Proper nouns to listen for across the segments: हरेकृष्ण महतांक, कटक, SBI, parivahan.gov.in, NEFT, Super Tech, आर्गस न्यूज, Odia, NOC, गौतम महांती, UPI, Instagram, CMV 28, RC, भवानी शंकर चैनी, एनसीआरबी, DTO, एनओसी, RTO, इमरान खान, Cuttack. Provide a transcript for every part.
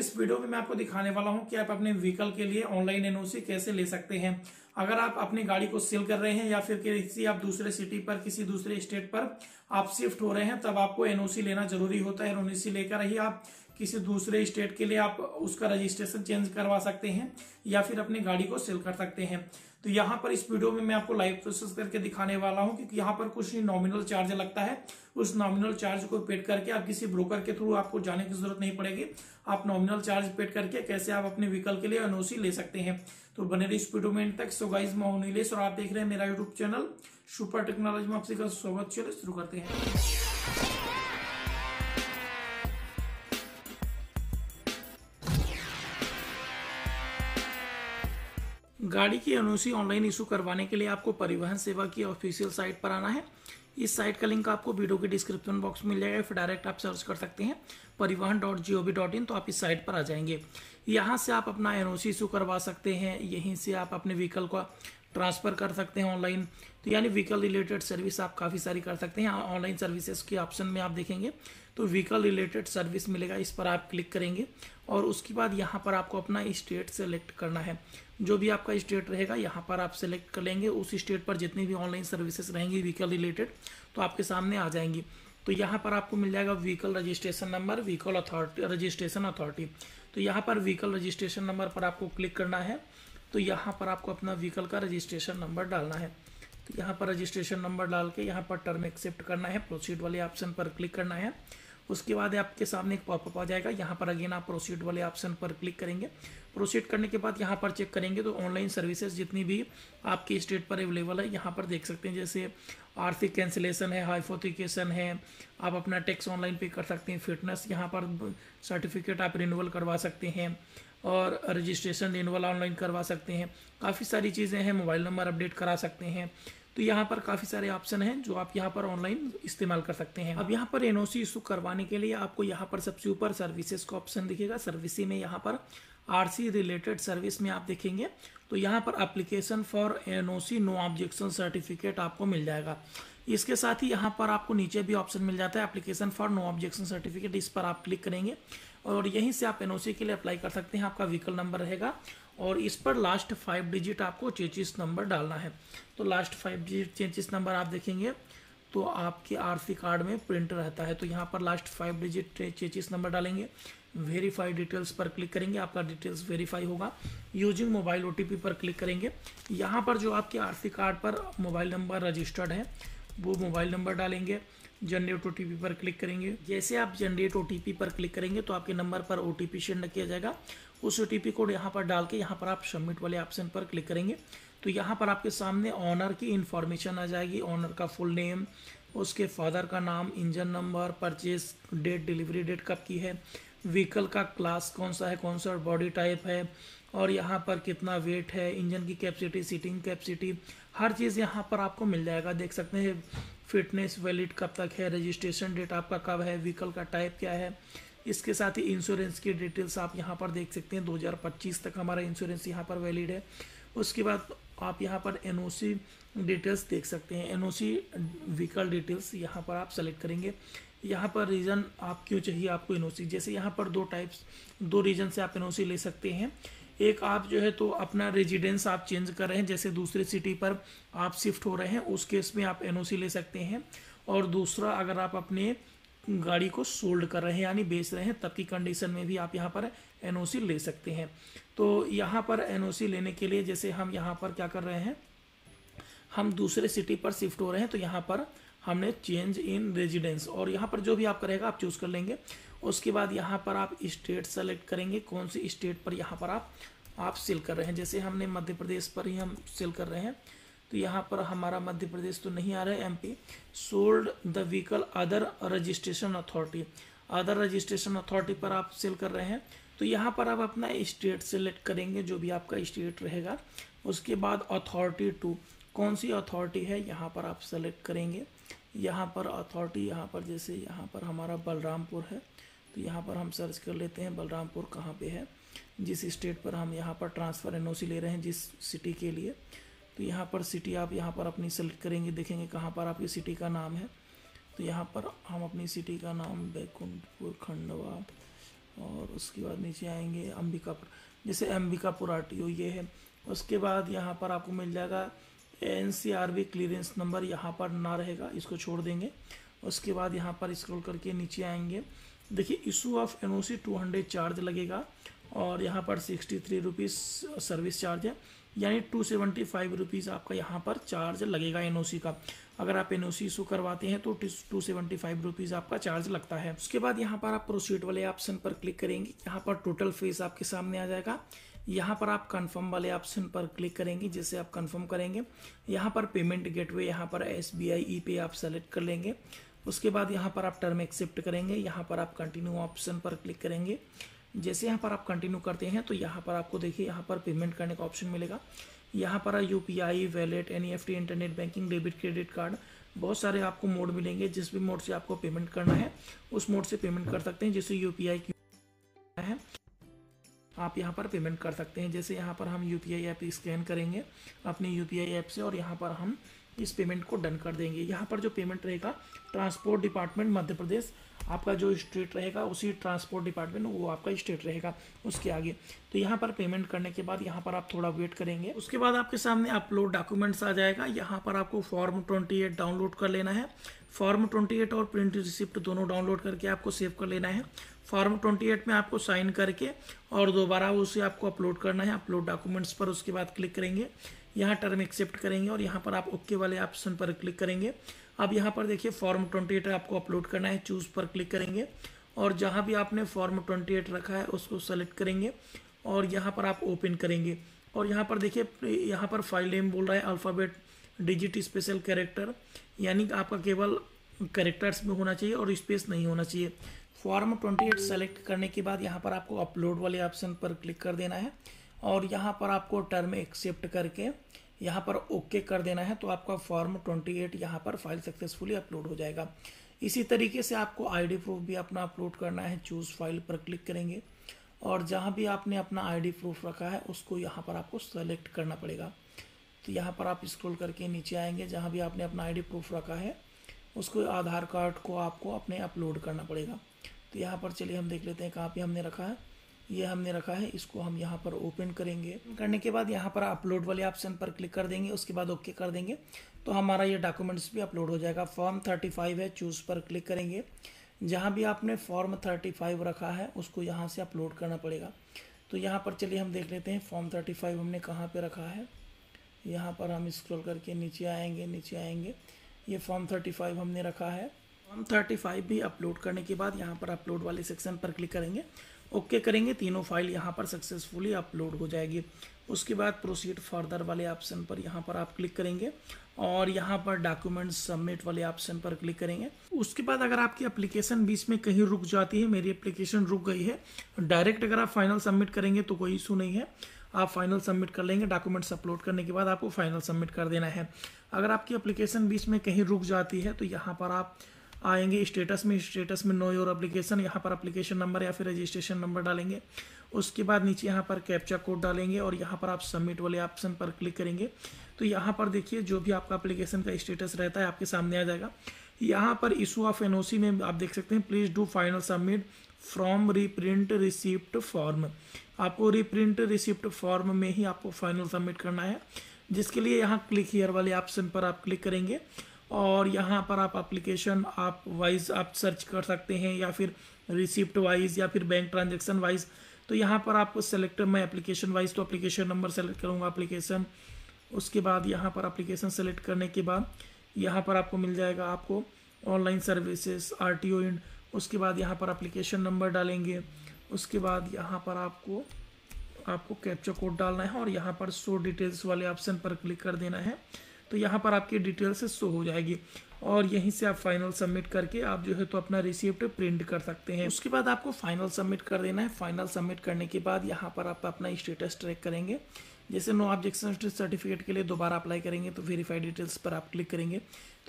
इस वीडियो में मैं आपको दिखाने वाला हूं कि आप अपने व्हीकल के लिए ऑनलाइन एनओसी कैसे ले सकते हैं। अगर आप अपनी गाड़ी को सेल कर रहे हैं या फिर किसी आप दूसरे सिटी पर, किसी दूसरे स्टेट पर आप शिफ्ट हो रहे हैं, तब आपको एनओसी लेना जरूरी होता है। एनओसी लेकर ही आप किसी दूसरे स्टेट के लिए आप उसका रजिस्ट्रेशन चेंज करवा सकते हैं या फिर अपनी गाड़ी को सेल कर सकते हैं। तो यहाँ पर इस वीडियो में मैं आपको लाइव प्रोसेस करके दिखाने वाला हूँ कि यहाँ पर कुछ नॉमिनल चार्ज लगता है। उस नॉमिनल चार्ज को पेड करके आप किसी ब्रोकर के थ्रू आपको जाने की जरूरत नहीं पड़ेगी। आप नॉमिनल चार्ज पेड करके कैसे आप अपने व्हीकल के लिए एनओसी ले सकते हैं, तो बने रहिए इस वीडियो में एंड तक। सो गाइस, मैं हूं नीलेश और आप देख रहे हैं मेरा यूट्यूब चैनल सुपर टेक्नोलॉजी में आपसे स्वागत। चलो शुरू करते हैं। गाड़ी की एनओसी ऑनलाइन इशू करवाने के लिए आपको परिवहन सेवा की ऑफिशियल साइट पर आना है। इस साइट का लिंक आपको वीडियो के डिस्क्रिप्शन बॉक्स में मिल जाएगा, फिर डायरेक्ट आप सर्च कर सकते हैं parivahan.gov.in, तो आप इस साइट पर आ जाएंगे। यहाँ से आप अपना एनओसी इशू करवा सकते हैं, यहीं से आप अपने व्हीकल को ट्रांसफ़र कर सकते हैं ऑनलाइन। तो यानी व्हीकल रिलेटेड सर्विस आप काफ़ी सारी कर सकते हैं। ऑनलाइन सर्विसेज के ऑप्शन में आप देखेंगे तो व्हीकल रिलेटेड सर्विस मिलेगा, इस पर आप क्लिक करेंगे और उसके बाद यहाँ पर आपको अपना स्टेट सेलेक्ट करना है। जो भी आपका स्टेट रहेगा यहाँ पर आप सेलेक्ट कर लेंगे। उस स्टेट पर जितनी भी ऑनलाइन सर्विसेज रहेंगी व्हीकल रिलेटेड तो आपके सामने आ जाएंगी। तो यहाँ पर आपको मिल जाएगा vehicle registration number, vehicle authority, registration authority. तो यहाँ पर व्हीकल रजिस्ट्रेशन नंबर पर आपको क्लिक करना है। तो यहाँ पर आपको अपना व्हीकल का रजिस्ट्रेशन नंबर डालना है। तो यहाँ पर रजिस्ट्रेशन नंबर डाल के यहाँ पर टर्म एक्सेप्ट करना है, प्रोसीड वाले ऑप्शन पर क्लिक करना है। उसके बाद आपके सामने एक पॉपअप आ जाएगा, यहाँ पर अगेन आप प्रोसीड वाले ऑप्शन पर क्लिक करेंगे। प्रोसीड करने के बाद यहाँ पर चेक करेंगे तो ऑनलाइन सर्विसेज जितनी भी आपके स्टेट पर अवेलेबल है यहाँ पर देख सकते हैं। जैसे आर्थिक कैंसिलेशन है, हाइपोथिकेशन है, आप अपना टैक्स ऑनलाइन पे कर सकते हैं, फिटनेस यहाँ पर सर्टिफिकेट आप रिन्यूअल करवा सकते हैं और रजिस्ट्रेशन रिन्यूअल ऑनलाइन करवा सकते हैं। काफ़ी सारी चीज़ें हैं, मोबाइल नंबर अपडेट करा सकते हैं। तो यहाँ पर काफ़ी सारे ऑप्शन हैं जो आप यहाँ पर ऑनलाइन इस्तेमाल कर सकते हैं। अब यहाँ पर एनओसी इशू करवाने के लिए आपको यहाँ पर सबसे ऊपर सर्विसेज का ऑप्शन दिखेगा। सर्विसेज में यहाँ पर आरसी रिलेटेड सर्विस में आप देखेंगे तो यहाँ पर application for एनओसी no objection certificate आपको मिल जाएगा। इसके साथ ही यहाँ पर आपको नीचे भी ऑप्शन मिल जाता है application for no objection certificate, इस पर आप क्लिक करेंगे और यहीं से आप एनओसी के लिए अप्लाई कर सकते हैं। आपका व्हीकल नंबर रहेगा और इस पर लास्ट 5 डिजिट आपको चेचिस नंबर डालना है। तो लास्ट 5 डिजिट चेचिस नंबर आप देखेंगे तो आपके आरसी कार्ड में प्रिंट रहता है। तो यहाँ पर लास्ट 5 डिजिट चेचिस नंबर डालेंगे, वेरीफाई डिटेल्स पर क्लिक करेंगे, आपका डिटेल्स वेरीफाई होगा। यूजिंग मोबाइल ओटीपी पर क्लिक करेंगे। यहाँ पर जो आपके आरसी कार्ड पर मोबाइल नंबर रजिस्टर्ड है वो मोबाइल नंबर डालेंगे। जनरेट ओटीपी पर क्लिक करेंगे। जैसे आप जनरेट ओटीपी पर क्लिक करेंगे तो आपके नंबर पर ओटीपी सेंड किया जाएगा। उस ओटीपी कोड यहाँ पर डाल के यहाँ पर आप सबमिट वाले ऑप्शन पर क्लिक करेंगे। तो यहाँ पर आपके सामने ऑनर की इन्फॉर्मेशन आ जाएगी, ऑनर का फुल नेम, उसके फादर का नाम, engine number, purchase date, delivery date कब की है, व्हीकल का क्लास कौन सा है, कौन सा बॉडी टाइप है और यहाँ पर कितना वेट है, इंजन की कैपेसिटी, सीटिंग कैपेसिटी, हर चीज़ यहाँ पर आपको मिल जाएगा। देख सकते हैं फिटनेस वैलिड कब तक है, रजिस्ट्रेशन डेट आपका कब है, व्हीकल का टाइप क्या है। इसके साथ ही इंश्योरेंस की डिटेल्स आप यहाँ पर देख सकते हैं। 2025 तक हमारा इंश्योरेंस यहाँ पर वैलिड है। उसके बाद आप यहाँ पर एनओसी डिटेल्स देख सकते हैं। एनओसी व्हीकल डिटेल्स यहाँ पर आप सेलेक्ट करेंगे। यहाँ पर रीज़न आप क्यों चाहिए आपको एनओसी, जैसे यहाँ पर दो रीज़न से आप एनओसी ले सकते हैं। एक आप जो है तो अपना रेजिडेंस आप चेंज कर रहे हैं, जैसे दूसरे सिटी पर आप शिफ्ट हो रहे हैं, उस केस में आप एनओसी ले सकते हैं। और दूसरा अगर आप अपने गाड़ी को सोल्ड कर रहे हैं यानी बेच रहे हैं, तब की कंडीशन में भी आप यहाँ पर एनओसी ले सकते हैं। तो यहाँ पर एनओसी लेने के लिए जैसे हम यहाँ पर क्या कर रहे हैं, हम दूसरे सिटी पर शिफ्ट हो रहे हैं तो यहाँ पर हमने चेंज इन रेजिडेंस और यहाँ पर जो भी आप करेगा आप चूज़ कर लेंगे। उसके बाद यहाँ पर आप स्टेट सेलेक्ट करेंगे, कौन सी स्टेट पर यहाँ पर आप सेल कर रहे हैं। जैसे हमने मध्य प्रदेश पर ही हम सेल कर रहे हैं तो यहाँ पर हमारा मध्य प्रदेश तो नहीं आ रहा है। MP sold the vehicle other registration authority, other registration authority पर आप सेल कर रहे हैं तो यहाँ पर आप अपना स्टेट सेलेक्ट करेंगे, जो भी आपका स्टेट रहेगा। उसके बाद अथॉरिटी टू, कौन सी अथॉरिटी है यहाँ पर आप सेलेक्ट करेंगे। यहाँ पर अथॉरिटी, यहाँ पर जैसे यहाँ पर हमारा बलरामपुर है तो यहाँ पर हम सर्च कर लेते हैं बलरामपुर कहाँ पे है, जिस स्टेट पर हम यहाँ पर ट्रांसफ़र एनओसी ले रहे हैं, जिस सिटी के लिए। तो यहाँ पर सिटी आप यहाँ पर अपनी सेलेक्ट करेंगे, देखेंगे कहाँ पर आपकी सिटी का नाम है। तो यहाँ पर हम अपनी सिटी का नाम बैकुंठपुर खंडवा और उसके बाद नीचे आएंगे अंबिकापुर, जैसे अंबिकापुर आरटीओ ये है। उसके बाद यहाँ पर आपको मिल जाएगा एनसीआरबी क्लीयरेंस नंबर, यहाँ पर ना रहेगा, इसको छोड़ देंगे। उसके बाद यहाँ पर स्क्रॉल करके नीचे आएंगे, देखिए इशू ऑफ एनओसी 200 चार्ज लगेगा और यहाँ पर 63 रुपीज़ सर्विस चार्ज है, यानी 275 रुपीज़ आपका यहाँ पर चार्ज लगेगा एनओसी का। अगर आप एनओसी इशू करवाते हैं तो 275 रुपीज़ आपका चार्ज लगता है। उसके बाद यहाँ पर आप प्रोसीड वाले ऑप्शन पर क्लिक करेंगे, यहाँ पर टोटल फीस आपके सामने आ जाएगा। यहाँ पर आप कंफर्म वाले ऑप्शन पर क्लिक करेंगे, जैसे आप कंफर्म करेंगे यहाँ पर पेमेंट गेटवे, यहाँ पर SBI ई-पे आप सेलेक्ट कर लेंगे। उसके बाद यहाँ पर आप टर्म एक्सेप्ट करेंगे, यहाँ पर आप कंटिन्यू ऑप्शन पर क्लिक करेंगे। जैसे यहाँ पर आप कंटिन्यू करते हैं तो यहाँ पर आपको देखिए यहाँ पर पेमेंट करने का ऑप्शन मिलेगा। यहाँ पर UPI, wallet, NEFT, internet banking, debit credit card, बहुत सारे आपको मोड मिलेंगे। जिस भी मोड से आपको पेमेंट करना है उस मोड से पेमेंट कर सकते हैं, जैसे UPI है आप यहाँ पर पेमेंट कर सकते हैं। जैसे यहाँ पर हम UPI ऐप स्कैन करेंगे अपनी UPI ऐप से और यहाँ पर हम इस पेमेंट को डन कर देंगे। यहाँ पर जो पेमेंट रहेगा ट्रांसपोर्ट डिपार्टमेंट मध्य प्रदेश, आपका जो स्टेट रहेगा उसी ट्रांसपोर्ट डिपार्टमेंट वो आपका स्टेट रहेगा उसके आगे। तो यहाँ पर पेमेंट करने के बाद यहाँ पर आप थोड़ा वेट करेंगे। उसके बाद आपके सामने अपलोड डॉक्यूमेंट्स आ जाएगा, यहाँ पर आपको फॉर्म 28 डाउनलोड कर लेना है। फॉर्म 28 और प्रिंट रिसिप्ट दोनों डाउनलोड करके आपको सेव कर लेना है। फॉर्म 28 में आपको साइन करके और दोबारा उसे आपको अपलोड करना है, अपलोड डॉक्यूमेंट्स पर उसके बाद क्लिक करेंगे। यहाँ टर्म एक्सेप्ट करेंगे और यहाँ पर आप ओके वाले ऑप्शन पर क्लिक करेंगे। अब यहाँ पर देखिए फॉर्म 28 आपको अपलोड करना है, चूज़ पर क्लिक करेंगे और जहाँ भी आपने फॉर्म 28 रखा है उसको सेलेक्ट करेंगे और यहाँ पर आप ओपन करेंगे। और यहाँ पर देखिए यहाँ पर फाइल नेम बोल रहा है अल्फ़ाबेट डिजिट स्पेशल कैरेक्टर, यानी आपका केवल कैरेक्टर्स में होना चाहिए और स्पेस नहीं होना चाहिए। फॉर्म 28 सेलेक्ट करने के बाद यहाँ पर आपको अपलोड वाले ऑप्शन पर क्लिक कर देना है और यहाँ पर आपको टर्म एक्सेप्ट करके यहाँ पर ओके कर देना है, तो आपका फॉर्म 28 यहाँ पर फाइल सक्सेसफुली अपलोड हो जाएगा। इसी तरीके से आपको आईडी प्रूफ भी अपना अपलोड करना है, चूज़ फाइल पर क्लिक करेंगे और जहाँ भी आपने अपना आईडी प्रूफ रखा है उसको यहाँ पर आपको सेलेक्ट करना पड़ेगा। तो यहाँ पर आप स्क्रॉल करके नीचे आएंगे, जहाँ भी आपने अपना आईडी प्रूफ रखा है उसको आधार कार्ड को आपको अपने अपलोड करना पड़ेगा। तो यहाँ पर चलिए हम देख लेते हैं कहाँ पे हमने रखा है, ये हमने रखा है, इसको हम यहाँ पर ओपन करेंगे। करने के बाद यहाँ पर अपलोड वाले ऑप्शन पर क्लिक कर देंगे, उसके बाद ओके कर देंगे तो हमारा ये डॉक्यूमेंट्स भी अपलोड हो जाएगा। फॉर्म 35 है, चूज़ पर क्लिक करेंगे। जहाँ भी आपने फॉर्म 35 रखा है उसको यहाँ से अपलोड करना पड़ेगा। तो यहाँ पर चलिए हम देख लेते हैं फॉर्म 35 हमने कहाँ पर रखा है। यहाँ पर हम स्क्रॉल करके नीचे आएंगे, ये फॉर्म 35 हमने रखा है। फॉर्म 35 भी अपलोड करने के बाद यहाँ पर अपलोड वाले सेक्शन पर क्लिक करेंगे, ओके करेंगे, तीनों फाइल यहाँ पर सक्सेसफुली अपलोड हो जाएगी। उसके बाद प्रोसीड फर्दर वाले ऑप्शन पर यहाँ पर आप क्लिक करेंगे और यहाँ पर डॉक्यूमेंट सबमिट वाले ऑप्शन पर क्लिक करेंगे। उसके बाद अगर आपकी एप्लीकेशन बीच में कहीं रुक जाती है, मेरी एप्लीकेशन रुक गई है, डायरेक्ट अगर आप फाइनल सबमिट करेंगे तो कोई इशू नहीं है, आप फाइनल सबमिट कर लेंगे। डॉक्यूमेंट्स अपलोड करने के बाद आपको फाइनल सबमिट कर देना है। अगर आपकी एप्लीकेशन बीच में कहीं रुक जाती है तो यहाँ पर आप आएंगे स्टेटस में, नो योर एप्लीकेशन, यहाँ पर एप्लीकेशन नंबर या फिर रजिस्ट्रेशन नंबर डालेंगे। उसके बाद नीचे यहाँ पर कैप्चा कोड डालेंगे और यहाँ पर आप सबमिट वाले ऑप्शन पर क्लिक करेंगे। तो यहाँ पर देखिए जो भी आपका एप्लीकेशन का स्टेटस रहता है आपके सामने आ जाएगा। यहाँ पर इशू ऑफ एनओसी में आप देख सकते हैं please do final submit from reprint receipt form, आपको रीप्रिंट रिसिप्ट फॉर्म में ही आपको फाइनल सबमिट करना है, जिसके लिए यहाँ क्लिक हियर वाले ऑप्शन पर आप क्लिक करेंगे और यहाँ पर आप एप्लीकेशन आप वाइज आप सर्च कर सकते हैं या फिर रिसिप्ट वाइज या फिर बैंक ट्रांजेक्शन वाइज। तो यहाँ पर आप सेलेक्ट, मैं एप्लीकेशन वाइज तो एप्लीकेशन नंबर सेलेक्ट करूँगा एप्लीकेशन। उसके बाद यहाँ पर एप्लीकेशन सेलेक्ट करने के बाद यहाँ पर आपको मिल जाएगा आपको ऑनलाइन सर्विसेज RTO इन। उसके बाद यहाँ पर एप्लीकेशन नंबर डालेंगे, उसके बाद यहाँ पर आपको कैप्चा कोड डालना है और यहाँ पर शो डिटेल्स वाले ऑप्शन पर क्लिक कर देना है। तो यहाँ पर आपकी डिटेल्स शो हो जाएगी और यहीं से आप फाइनल सबमिट करके आप जो है तो अपना रिसिप्ट प्रिंट कर सकते हैं। उसके बाद आपको फाइनल सबमिट कर देना है। फाइनल सबमिट करने के बाद यहाँ पर आप अपना स्टेटस ट्रैक करेंगे, जैसे नो ऑब्जेक्शन सर्टिफिकेट के लिए दोबारा अप्लाई करेंगे तो वेरीफाइड डिटेल्स पर आप क्लिक करेंगे।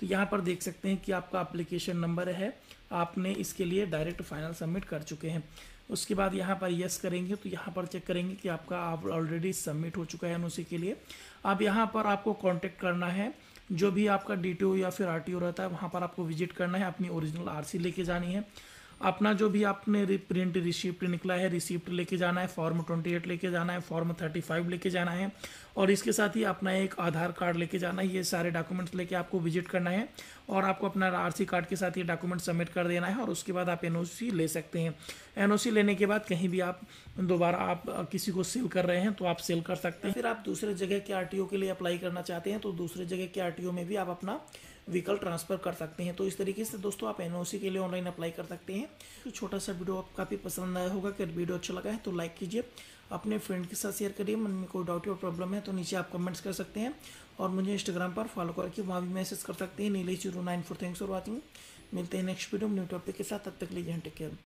तो यहाँ पर देख सकते हैं कि आपका एप्लीकेशन नंबर है, आपने इसके लिए डायरेक्ट फाइनल सबमिट कर चुके हैं। उसके बाद यहाँ पर यस करेंगे तो यहाँ पर चेक करेंगे कि आपका आप ऑलरेडी सबमिट हो चुका है एनओसी के लिए। अब यहाँ पर आपको कांटेक्ट करना है, जो भी आपका DTO या फिर RTO रहता है वहाँ पर आपको विजिट करना है, अपनी ओरिजिनल RC लेके जानी है। अपना जो भी आपने प्रिंट रिसिप्ट निकला है, रिसिप्ट लेके जाना है, फॉर्म 28 लेके जाना है, फॉर्म 35 लेके जाना है और इसके साथ ही अपना एक आधार कार्ड लेके जाना है। ये सारे डॉक्यूमेंट्स लेके आपको विजिट करना है और आपको अपना आरसी कार्ड के साथ ये डॉक्यूमेंट सबमिट कर देना है और उसके बाद आप एनओसी ले सकते हैं। एनओसी लेने के बाद कहीं भी आप दोबारा आप किसी को सेल कर रहे हैं तो आप सेल कर सकते हैं। फिर आप दूसरे जगह के आरटीओ के लिए अप्लाई करना चाहते हैं तो दूसरे जगह के आरटीओ में भी आप अपना व्हीकल ट्रांसफ़र कर सकते हैं। तो इस तरीके से दोस्तों आप एनओसी के लिए ऑनलाइन अप्लाई कर सकते हैं। तो छोटा सा वीडियो आप काफ़ी पसंद आया होगा। अगर वीडियो अच्छा लगा है तो लाइक कीजिए, अपने फ्रेंड के साथ शेयर करिए। मन में कोई डाउट या प्रॉब्लम है तो नीचे आप कमेंट्स कर सकते हैं और मुझे इंस्टाग्राम पर फॉलो करके वहाँ भी मैसेज कर सकते हैं। नीलेश 094। Thanks for watching. मिलते हैं नेक्स्ट वीडियो में न्यू टॉपिक के साथ। तब तक लीजिए टेक केयर।